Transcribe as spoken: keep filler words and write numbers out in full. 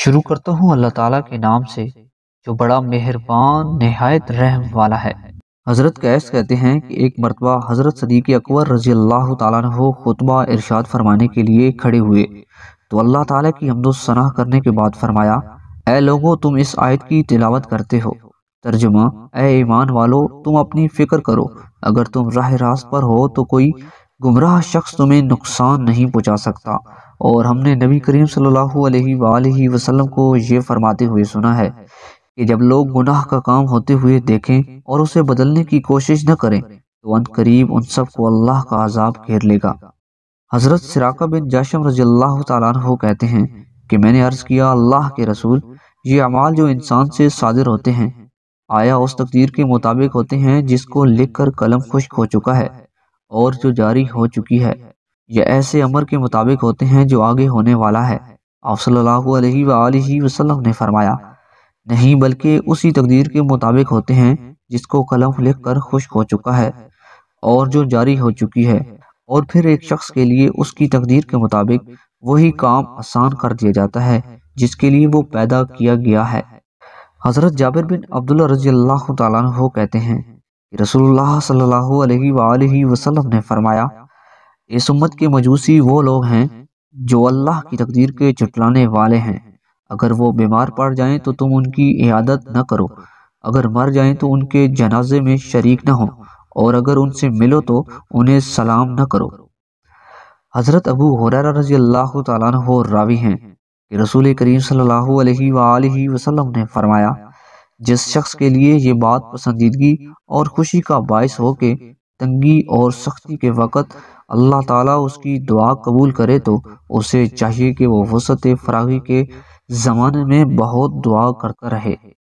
शुरू करता हूँ अल्लाह ताला के नाम से जो बड़ा मेहरबान नहायत रहम वाला है। हजरत कैस कहते हैं कि एक मरतबा हजरत सिद्दीक अकबर रजी अल्लाह ताला अन्हु खुतबा इरशाद फरमाने के लिए खड़े हुए तो अल्लाह ताला की हम्दो सनाह करने के बाद फरमाया, ऐ लोगों तुम इस आयत की तिलावत करते हो। तर्जुमा, ऐ ईमान वालो तुम अपनी फ़िक्र करो, अगर तुम राह रास्त पर हो तो कोई गुमराह शख्स तुम्हें नुकसान नहीं पहुँचा सकता। और हमने नबी करीम सल्लल्लाहु अलैहि वसल्लम को ये फरमाते हुए सुना है कि जब लोग गुनाह का काम होते हुए देखें और उसे बदलने की कोशिश न करें तो अंत करीब उन सबको अल्लाह का अजाब घेर लेगा। हजरत सिराका बिन जाशम रजी अल्लाह तआला अन्हु कहते हैं कि मैंने अर्ज़ किया, अल्लाह के रसूल, ये अमाल जो इंसान से सादिर होते हैं आया उस तकदीर के मुताबिक होते हैं जिसको लिखकर कलम खुश्क हो चुका है और जो जारी हो चुकी है, यह ऐसे अमर के मुताबिक होते हैं जो आगे होने वाला है। आप सल्लल्लाहु अलैहि वालैहि वसल्लम ने फरमाया, नहीं बल्कि उसी तकदीर के मुताबिक होते हैं जिसको कलम लिखकर खुश्क हो चुका है और जो जारी हो चुकी है, और फिर एक शख्स के लिए उसकी तकदीर के मुताबिक वही काम आसान कर दिया जाता है जिसके लिए वो पैदा किया गया है। हज़रत जाबिर बिन अब्दुल्लाह रजी अल्लाह तआला अन्हु कहते हैं कि रसूलुल्लाह सल्लल्लाहु अलैहि वसल्लम ने फरमाया, इस उम्मत के मजूसी वो लोग हैं जो अल्लाह की तकदीर के चुटलाने वाले हैं। अगर वो बीमार पड़ जाएं तो तुम उनकी इयादत न करो, अगर मर जाएं तो उनके जनाजे में शरीक न हो, और अगर उनसे मिलो तो उन्हें सलाम न करो। हज़रत अबू हुर्रा रज़ी अल्लाह ताला अन्हु रावी हैं कि रसूल करीम सल्लल्लाहु अलैहि वालैहि वसल्लम ने फरमाया, जिस शख्स के लिए ये बात पसंदीदगी और खुशी का बायस हो के तंगी और सख्ती के वक़्त अल्लाह ताला उसकी दुआ कबूल करे तो उसे चाहिए कि वो वसत फरागी के ज़माने में बहुत दुआ करता रहे।